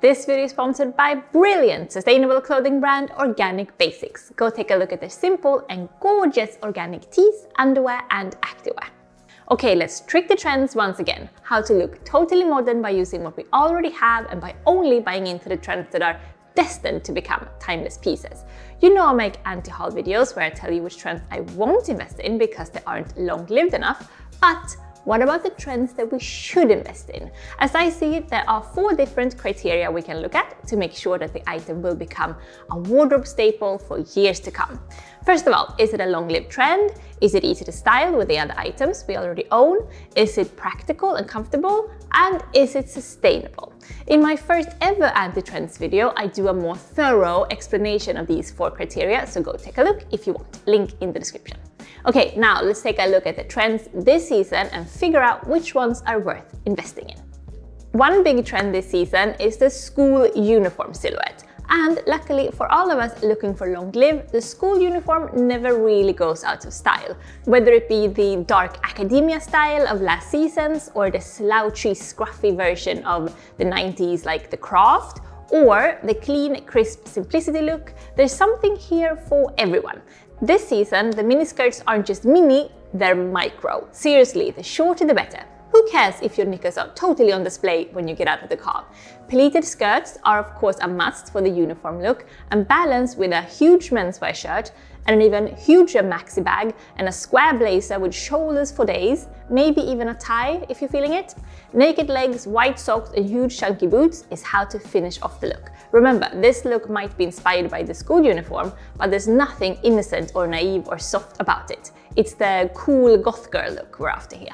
This video is sponsored by brilliant sustainable clothing brand Organic Basics. Go take a look at their simple and gorgeous organic tees, underwear and activewear. Okay, let's trick the trends once again. How to look totally modern by using what we already have and by only buying into the trends that are destined to become timeless pieces. You know I make anti-haul videos where I tell you which trends I won't invest in because they aren't long-lived enough, but what about the trends that we should invest in? As I see it, there are 4 different criteria we can look at to make sure that the item will become a wardrobe staple for years to come. First of all, is it a long-lived trend? Is it easy to style with the other items we already own? Is it practical and comfortable? And is it sustainable? In my first ever anti-trends video, I do a more thorough explanation of these 4 criteria, so go take a look if you want. Link in the description. Okay, now let's take a look at the trends this season and figure out which ones are worth investing in. One big trend this season is the school uniform silhouette. And luckily for all of us looking for long-lived, the school uniform never really goes out of style. Whether it be the Dark Academia style of last season's or the slouchy, scruffy version of the 90s like The Craft, or the clean, crisp simplicity look, there's something here for everyone. This season, the miniskirts aren't just mini, they're micro. Seriously, the shorter the better. Who cares if your knickers are totally on display when you get out of the car? Pleated skirts are of course a must for the uniform look and balanced with a huge menswear shirt and an even huger maxi bag and a square blazer with shoulders for days, maybe even a tie if you're feeling it. Naked legs, white socks and huge chunky boots is how to finish off the look. Remember, this look might be inspired by the school uniform, but there's nothing innocent or naive or soft about it. It's the cool goth girl look we're after here.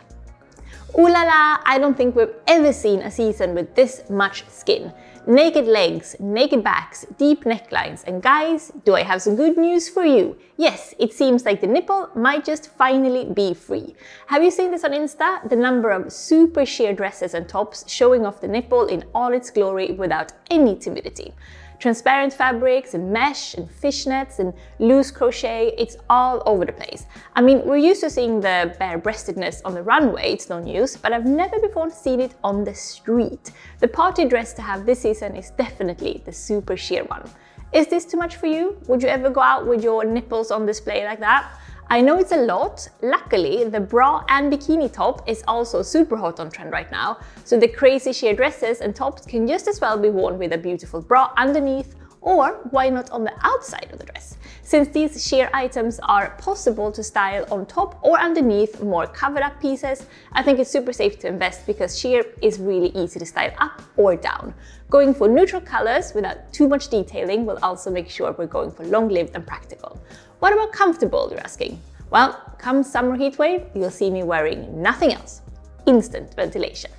Ooh la la, I don't think we've ever seen a season with this much skin. Naked legs, naked backs, deep necklines, and guys, do I have some good news for you? Yes, it seems like the nipple might just finally be free. Have you seen this on Insta? The number of super sheer dresses and tops showing off the nipple in all its glory without any timidity. Transparent fabrics and mesh and fishnets and loose crochet, it's all over the place. I mean, we're used to seeing the bare-breastedness on the runway, it's no news, but I've never before seen it on the street. The party dress to have this season is definitely the super sheer one. Is this too much for you? Would you ever go out with your nipples on display like that? I know it's a lot. Luckily, the bra and bikini top is also super hot on trend right now, so the crazy sheer dresses and tops can just as well be worn with a beautiful bra underneath, or why not on the outside of the dress? Since these sheer items are possible to style on top or underneath more covered up pieces, I think it's super safe to invest because sheer is really easy to style up or down. Going for neutral colors without too much detailing will also make sure we're going for long-lived and practical. What about comfortable, you're asking? Well, come summer heatwave, you'll see me wearing nothing else. Instant ventilation.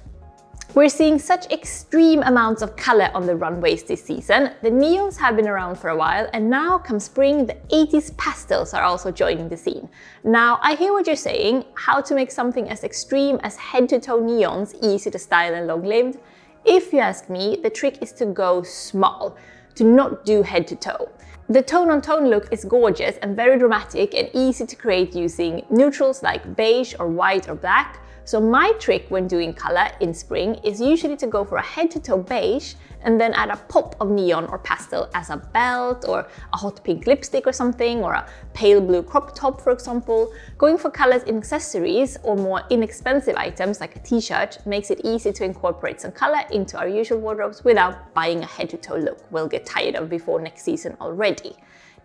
We're seeing such extreme amounts of color on the runways this season. The neons have been around for a while, and now come spring, the 80s pastels are also joining the scene. Now, I hear what you're saying, how to make something as extreme as head-to-toe neons easy to style and long-lived. If you ask me, the trick is to go small, to not do head-to-toe. The tone-on-tone look is gorgeous and very dramatic and easy to create using neutrals like beige or white or black. So my trick when doing color in spring is usually to go for a head-to-toe beige and then add a pop of neon or pastel as a belt or a hot pink lipstick or something, or a pale blue crop top, for example. Going for colors in accessories or more inexpensive items like a t-shirt makes it easy to incorporate some color into our usual wardrobes without buying a head-to-toe look we'll get tired of before next season already.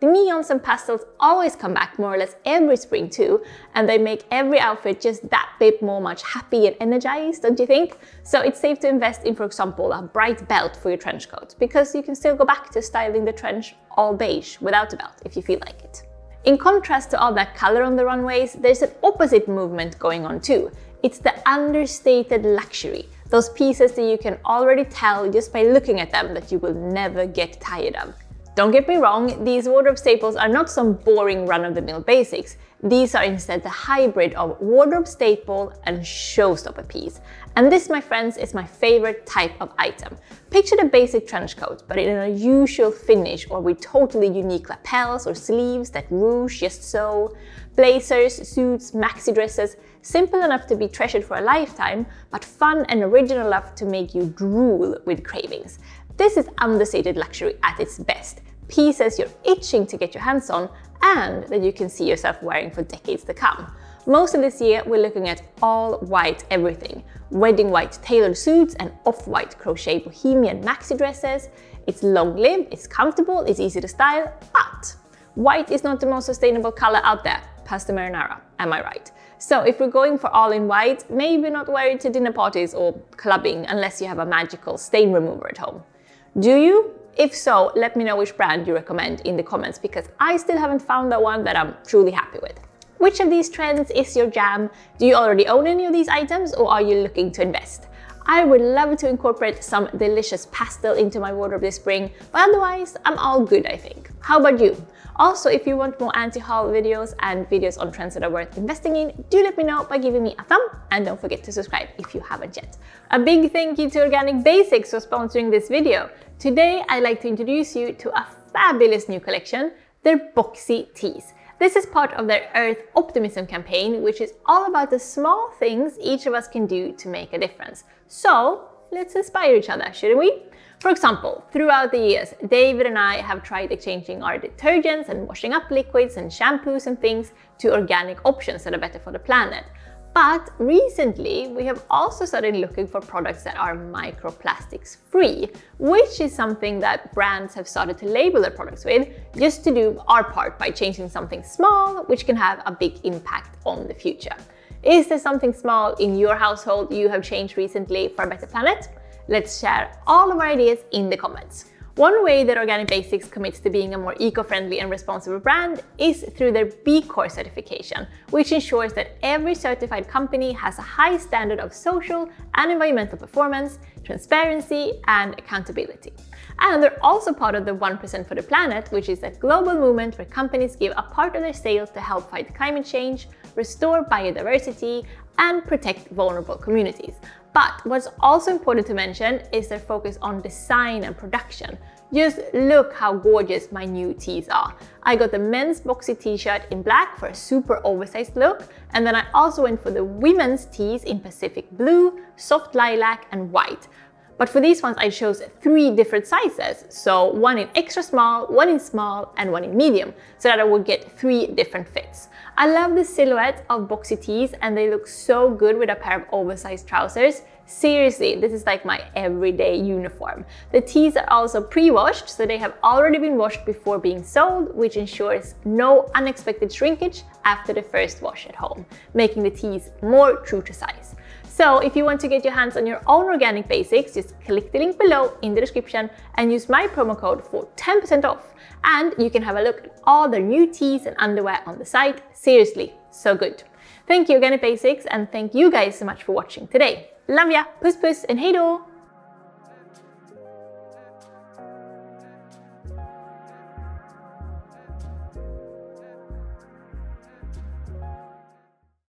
The neons and pastels always come back more or less every spring too, and they make every outfit just that bit more much happy and energized, don't you think? So it's safe to invest in, for example, a bright belt for your trench coat, because you can still go back to styling the trench all beige without a belt if you feel like it. In contrast to all that color on the runways, there's an opposite movement going on too. It's the understated luxury. Those pieces that you can already tell just by looking at them that you will never get tired of. Don't get me wrong, these wardrobe staples are not some boring run-of-the-mill basics. These are instead the hybrid of wardrobe staple and showstopper piece. And this, my friends, is my favorite type of item. Picture the basic trench coat, but in an unusual finish or with totally unique lapels or sleeves that ruche just so. Blazers, suits, maxi dresses, simple enough to be treasured for a lifetime, but fun and original enough to make you drool with cravings. This is understated luxury at its best. Pieces you're itching to get your hands on and that you can see yourself wearing for decades to come. Most of this year, we're looking at all white everything. Wedding white tailored suits and off-white crochet bohemian maxi dresses. It's long-lived, it's comfortable, it's easy to style, but white is not the most sustainable color out there. Pasta marinara, am I right? So if we're going for all in white, maybe not wear it to dinner parties or clubbing unless you have a magical stain remover at home. Do you? If so, let me know which brand you recommend in the comments, because I still haven't found the one that I'm truly happy with. Which of these trends is your jam? Do you already own any of these items, or are you looking to invest? I would love to incorporate some delicious pastel into my wardrobe this spring, but otherwise I'm all good, I think. How about you? Also, if you want more anti-haul videos and videos on trends that are worth investing in, do let me know by giving me a thumb, and don't forget to subscribe if you haven't yet. A big thank you to Organic Basics for sponsoring this video. Today, I'd like to introduce you to a fabulous new collection, their boxy tees. This is part of their Earth Optimism campaign, which is all about the small things each of us can do to make a difference. So let's inspire each other, shouldn't we? For example, throughout the years, David and I have tried exchanging our detergents and washing up liquids and shampoos and things to organic options that are better for the planet. But recently, we have also started looking for products that are microplastics free, which is something that brands have started to label their products with, just to do our part by changing something small, which can have a big impact on the future. Is there something small in your household you have changed recently for a better planet? Let's share all of our ideas in the comments. One way that Organic Basics commits to being a more eco-friendly and responsible brand is through their B Corp certification, which ensures that every certified company has a high standard of social and environmental performance, transparency, and accountability. And they're also part of the 1% for the Planet, which is that global movement where companies give a part of their sales to help fight climate change, restore biodiversity, and protect vulnerable communities. But what's also important to mention is their focus on design and production. Just look how gorgeous my new tees are. I got the men's boxy t-shirt in black for a super oversized look, and then I also went for the women's tees in Pacific blue, soft lilac, and white. But for these ones, I chose 3 different sizes. So one in extra small, one in small, and one in medium, so that I would get 3 different fits. I love the silhouette of boxy tees, and they look so good with a pair of oversized trousers. Seriously, this is like my everyday uniform. The tees are also pre-washed, so they have already been washed before being sold, which ensures no unexpected shrinkage after the first wash at home, making the tees more true to size. So if you want to get your hands on your own Organic Basics, just click the link below in the description and use my promo code for 10% off. And you can have a look at all their new tees and underwear on the site. Seriously, so good. Thank you, Organic Basics, and thank you guys so much for watching today. Love ya, puss puss, and hej då!